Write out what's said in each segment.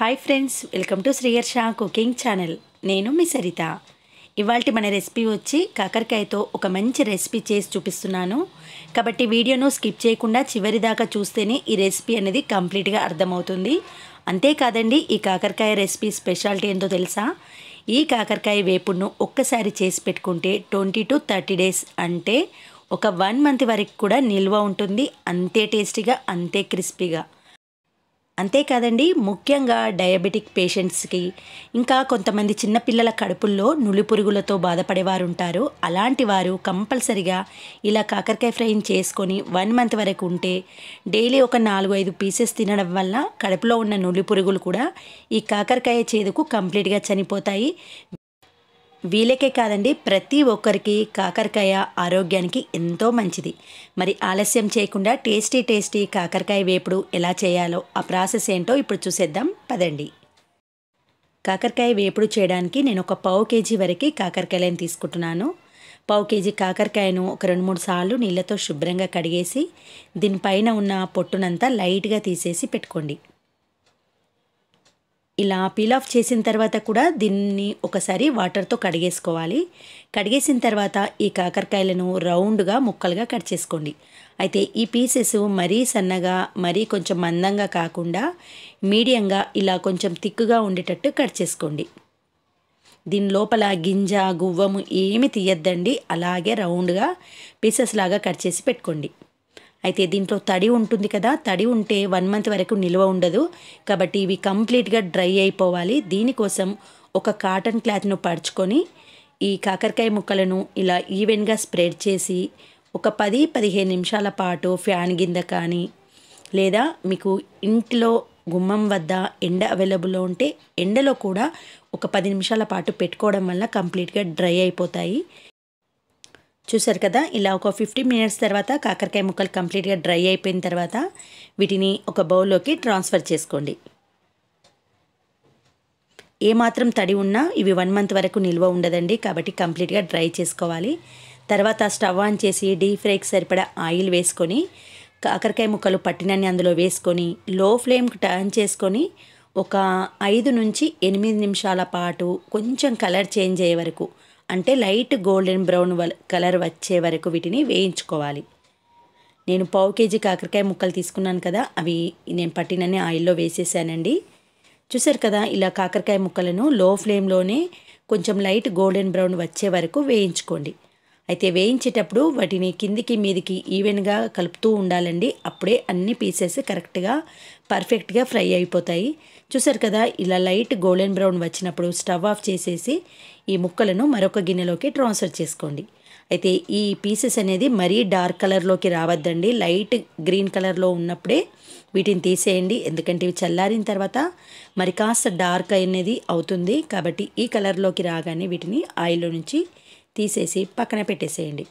High friends welcome to Sriharsha cooking channel नेनु मी सरिता इवाल्टी मन रेसिपी वच्ची काकरकाय तो ओक मंची रेसिपी चेसी चूपिस्तुन्नानु काबट्टी वीडियोनु स्किप चेयकुंडा चिवरि दाका चूस्तेने ई रेसिपी अनेदी कंप्लीट गा अर्थमवुतुंदी अंते कादंडी ई काकरकाय रेसिपी स्पेषालिटी एंतो तेलुसा ई काकरकाय वेपुनु ओक्कसारी चेसी पेट्टुकुंटे 20 टू 30 डेस अंटे ఒక 1 మంత్ వరకు కూడా నిల్వ ఉంటుంది అంతే టేస్టీగా అంతే క్రిస్పీగా అంతే కాదండి ముఖ్యంగా డయాబెటిక్ పేషెంట్స్ కి ఇంకా కొంతమంది చిన్న పిల్లల కడుపుల్లో నులిపురుగులతో బాధపడేవారు ఉంటారు అలాంటి వారు కంపల్సరీగా ఇలా కాకరకాయ ఫ్రై చేసుకొని 1 మంత్ వరకు ఉంటే డైలీ ఒక 4-5 పీసెస్ తినడం వల్ల కడుపులో ఉన్న నులిపురుగులు కూడా ఈ కాకరకాయ చేదుకు కంప్లీట్ గా చనిపోతాయి వీలకే కాదండి ప్రతి ఒక్కరికి కాకరకాయ ఆరోగ్యానికి ఎంతో మంచిది మరి ఆలస్యం చేయకుండా టేస్టీ టేస్టీ కాకరకాయ వేపుడు ఎలా చేయాలో ఆ ప్రాసెస్ ఏంటో ఇప్పుడు చూసేద్దాం పదండి కాకరకాయ వేపుడు చేయడానికి నేను ఒక 1/2 కేజీ వరకు కాకరకాయలను తీసుకుంటున్నాను 1/2 కేజీ కాకరకాయను ఒక 2-3 సార్లు నీళ్ళతో శుభ్రంగా కడిగేసి దీనిపైన ఉన్న పొట్టునంతా లైట్ గా తీసేసి పెట్టుకోండి ఇలా పీల్ ఆఫ్ చేసిన తర్వాత కూడా దీన్ని ఒకసారి వాటర్ తో కడిగేసుకోవాలి కడిగేసిన తర్వాత ఈ కాకరకాయలను రౌండ్ గా ముక్కలుగా కట్ చేసుకోండి అయితే ఈ పీసెస్ మరీ సన్నగా మరీ కొంచెం మందంగా కాకుండా మీడియంగా ఇలా కొంచెం థిక్ గా ఉండేటట్టు కట్ చేసుకోండి దీని లోపల గింజ గువ్వము ఏమీ తీయొద్దండి అలాగే రౌండ్ గా పీసెస్ లాగా కట్ చేసి పెట్టుకోండి అయితే దీంట్లో తడి ఉంటుంది కదా తడి ఉంటే 1 మంత్ వరకు నిల్వ ఉండదు కాబట్టి ఇవి కంప్లీట్ గా డ్రై అయిపోవాలి దీని కోసం ఒక కాటన్ క్లాత్ ను పర్చుకొని ఈ కాకరకాయ ముక్కలను ఇలా ఈవెన్ గా స్ప్రెడ్ చేసి ఒక 10-15 నిమిషాల పాటు ఫ్యాన్ కింద కాని లేదా మీకు ఇంట్లో గుమ్మం వద్ద ఎండ అవైలబుల్ ఉంటే ఎండలో కూడా ఒక 10 నిమిషాల పాటు పెట్టుకోవడం వల్ల కంప్లీట్ గా డ్రై అయిపోతాయి చూశారు కదా ఇలా ఒక 50 నిమిషాల తర్వాత కాకరకాయ ముక్కలు కంప్లీట్ గా డ్రై అయిపోయిన తర్వాత వీటిని ఒక బౌల్ లోకి ట్రాన్స్ఫర్ చేసుకోండి ఏ మాత్రం తడి ఉన్నా ఇవి 1 మంత్ వరకు నిల్వ ఉండదండి కాబట్టి కంప్లీట్ గా డ్రై చేసుకోవాలి తర్వాత స్టవ్ ఆన్ చేసి డీప్ ఫ్రైకి సరిపడా ఆయిల్ వేసుకొని కాకరకాయ ముక్కలు పట్టినన్ని అందులో వేసుకొని లో ఫ్లేమ్ కు టర్న్ చేసుకొని ఒక 5 నుంచి 8 నిమిషాల పాటు కొంచెం కలర్ చేంజ్ అయ్యే వరకు అంటే లైట్ గోల్డెన్ బ్రౌన్ కలర్ వచ్చే వరకు వీటిని వేయించుకోవాలి నేను 1/2 కేజీ కాకరకాయ ముక్కలు తీసుకున్నాను కదా అవి నేను పట్టిననే ఆయిల్లో వేసేసానండి చూశారు కదా ఇలా కాకరకాయ ముక్కలను లో ఫ్లేమ్ లోనే కొంచెం లైట్ గోల్డెన్ బ్రౌన్ వచ్చే వరకు వేయించుకోండి అయితే వేయించేటప్పుడు వాటిని కిందికి మీదికి ఈవెన్ గా కలుపుతూ ఉండాలండి అప్పుడే అన్ని పీసెస్ కరెక్ట్ గా పర్ఫెక్ట్ గా ఫ్రై అయిపోతాయి చూశారు కదా ఇలా లైట్ గోల్డెన్ బ్రౌన్ వచ్చినప్పుడు స్టవ్ ఆఫ్ చేసేసి ఈ ముక్కలను మరొక గిన్నెలోకి ట్రాన్స్ఫర్ చేసుకోండి అయితే ఈ పీసెస్ అనేది మరీ డార్క్ కలర్ లోకి రావద్దండి లైట్ గ్రీన్ కలర్ లో ఉన్నప్పుడే వీటిని తీసేయండి ఎందుకంటే ఇవి చల్లారిన తర్వాత మరి కాస్త డార్క్ అనేది అవుతుంది కాబట్టి ఈ కలర్ లోకి రాగానే వీటిని ఆయిల్ లో నుంచి తీసేసి పక్కన పెట్టేసేయండి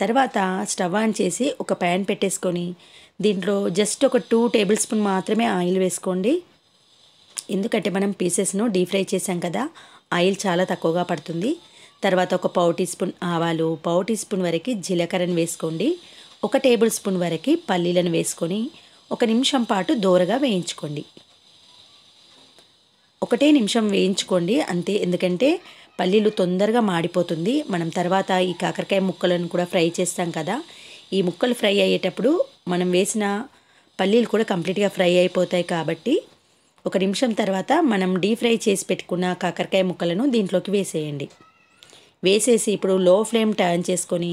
తర్వాత స్టవ్ ఆన్ చేసి ఒక పాన్ పెట్టేసుకొని దీంట్లో జస్ట్ ఒక 2 టేబుల్ స్పూన్ మాత్రమే ఆయిల్ వేసుకోండి ఎందుకంటే మనం పీసెస్ ను డీ ఫ్రై చేసాం కదా ఆయిల్ చాలా తక్కువగా పడుతుంది తర్వాత ఒక 1/2 టీ స్పూన్ ఆవాలు 1/2 టీ స్పూన్ వరకు జీలకర్రను వేసుకోండి 1 టేబుల్ స్పూన్ వరకు పల్లీలను వేసుకొని 1 నిమిషం పాటు దోరగా వేయించుకోండి ఒకటే నిమిషం వేయించుకోండి అంతే ఎందుకంటే పల్లీలు తొందరగా మాడిపోతుంది మనం తర్వాత ఈ కాకరకాయ ముక్కలను కూడా ఫ్రై చేస్తాం కదా ఈ ముక్కలు ఫ్రై అయ్యేటప్పుడు మనం వేసిన పల్లీలు కూడా కంప్లీట్ గా ఫ్రై అయిపోతాయి కాబట్టి 1 నిమిషం తర్వాత మనం డీ ఫ్రై చేసి పెట్టుకున్న కాకరకాయ ముక్కలను దీంట్లోకి వేసేయండి వేసేసి ఇప్పుడు లో ఫ్లేమ్ టర్న్ చేసుకొని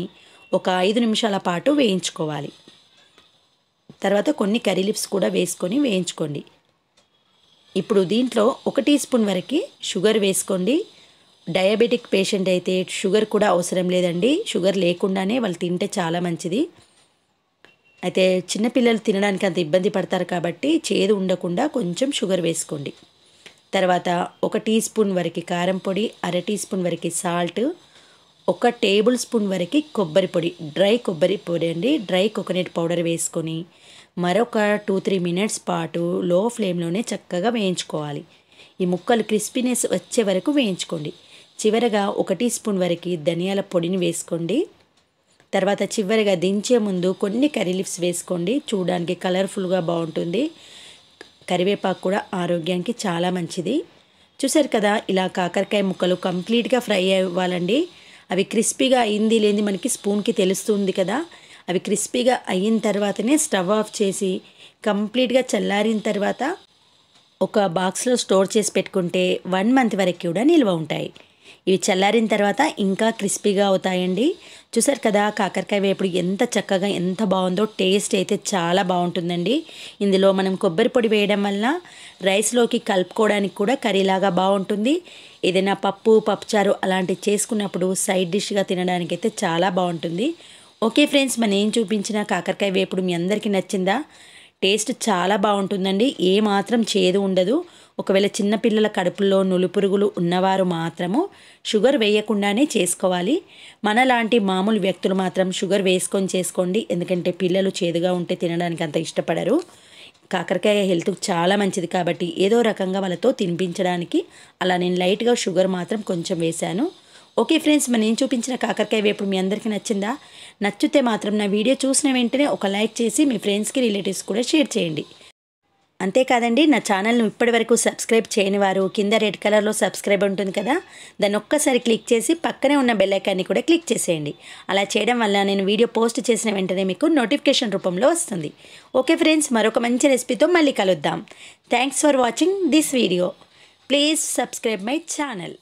ఒక 5 నిమిషాల పాటు వేయించుకోవాలి తర్వాత కొన్ని కర్రీ లీవ్స్ కూడా వేసుకొని వేయించుకోండి ఇప్పుడు దీంట్లో 1 టీ స్పూన్ వరకు షుగర్ వేసుకోండి డయాబెటిక్ పేషెంట్ అయితే షుగర్ కూడా అవసరం లేదండి షుగర్ లేకుండానే వాళ్ళు తింటే చాలా మంచిది అయితే చిన్న పిల్లలు తినడానికి అంత ఇబ్బంది పడతారు కాబట్టి చేదు ఉండకుండా కొంచెం షుగర్ వేసుకోండి తర్వాత 1 టీ స్పూన్ వరకు కారం పొడి 1/2 టీ స్పూన్ వరకు సాల్ట్ 1 టేబుల్ స్పూన్ వరకు కొబ్బరి పొడి డ్రై కొబ్బరి పొడి అండి డ్రై కోకోనట్ పౌడర్ వేసుకొని మరొక 2-3 నిమిషాల పాటు లో ఫ్లేమ్ లోనే చక్కగా వేయించుకోవాలి ఈ ముక్కలు క్రిస్పీనెస్ వచ్చే వరకు వేయించుకోండి చివరగా 1 టీ స్పూన్ వరకు ధనియాల పొడిని వేసుకోండి తర్వాత చివరగా దించే ముందు కొన్ని కర్రీ లీవ్స్ వేసుకోండి చూడడానికి కలర్ఫుల్ గా బాగుంటుంది కరివేపాకు కూడా ఆరోగ్యానికి చాలా మంచిది। చూశారు కదా ఇలా కాకరకాయ ముక్కలు కంప్లీట్ గా ఫ్రై అవ్వాలండి। అవి క్రిస్పీగా అయింది లేంది మనకి స్పూన్ కి తెలుస్తుంది కదా। అవి క్రిస్పీగా అయిన తర్వాతనే స్టవ్ ఆఫ్ చేసి కంప్లీట్ గా చల్లారిన తర్వాత ఒక బాక్స్ లో స్టోర్ చేసి పెట్టుకుంటే 1 మంత్ వరకు కూడా నిల్వ ఉంటాయి। ఇవి చల్లారిన తర్వాత ఇంకా క్రిస్పీగా అవుతాయండి। చూశారు కదా కాకరకాయ వేపుడు ఎంత చక్కగా ఎంత బాగుందో, టేస్ట్ అయితే చాలా బాగుంటుందండి। ఇందులో మనం కొబ్బరి పొడి వేయడం వల్ల రైస్ లోకి కలుపుకోవడానికి కూడా కర్రీలాగా బాగుంటుంది। ఏదైనా పప్పుచారు అలాంటి చేసుకున్నప్పుడు సైడ్ డిష్ గా తినడానికి అయితే చాలా బాగుంటుంది। ఓకే ఫ్రెండ్స్, మనం ఏం చూపించిన కాకరకాయ వేపుడు మీ అందరికీ నచ్చిందా? టేస్ట్ చాలా బాగుంటుందండి, ఏ మాత్రం చేదు ఉండదు। ఒకవేళ చిన్న పిల్లల కడుపులో నులిపురుగులు ఉన్నవారు మాత్రము షుగర్ వేయకుండానే చేసుకోవాలి। మనలాంటి మామూలు వ్యక్తులు మాత్రం షుగర్ వేసుకొని చేసుకోండి, ఎందుకంటే పిల్లలు చేదుగా ఉంటే తినడానికి అంత ఇష్టపడరు। కాకరకాయ హెల్త్కు చాలా మంచిది కాబట్టి ఏదో రకంగా వాళ్ళతో తినిపించడానికి అలా నేను లైట్గా షుగర్ మాత్రం కొంచెం వేశాను। ఓకే ఫ్రెండ్స్, నేను చూపించిన కాకరకాయ వేపుడు మీ అందరికీ నచ్చిందా? నచ్చితే మాత్రం నా వీడియో చూసిన వెంటనే ఒక లైక్ చేసి మీ ఫ్రెండ్స్కి రిలేటివ్స్ కూడా షేర్ చేయండి। అంతేకాదండి, నా ఛానల్ను ఇప్పటివరకు సబ్స్క్రైబ్ చేయని వారు కింద రెడ్ కలర్లో సబ్స్క్రైబ్ ఉంటుంది కదా, దాన్ని ఒక్కసారి క్లిక్ చేసి పక్కనే ఉన్న బెల్ ఐకాన్ని కూడా క్లిక్ చేసేయండి। అలా చేయడం వల్ల నేను వీడియో పోస్ట్ చేసిన వెంటనే మీకు నోటిఫికేషన్ రూపంలో వస్తుంది। ఓకే ఫ్రెండ్స్, మరొక మంచి రెసిపీతో మళ్ళీ కలుద్దాం। Thanks for watching this video. Please subscribe my channel.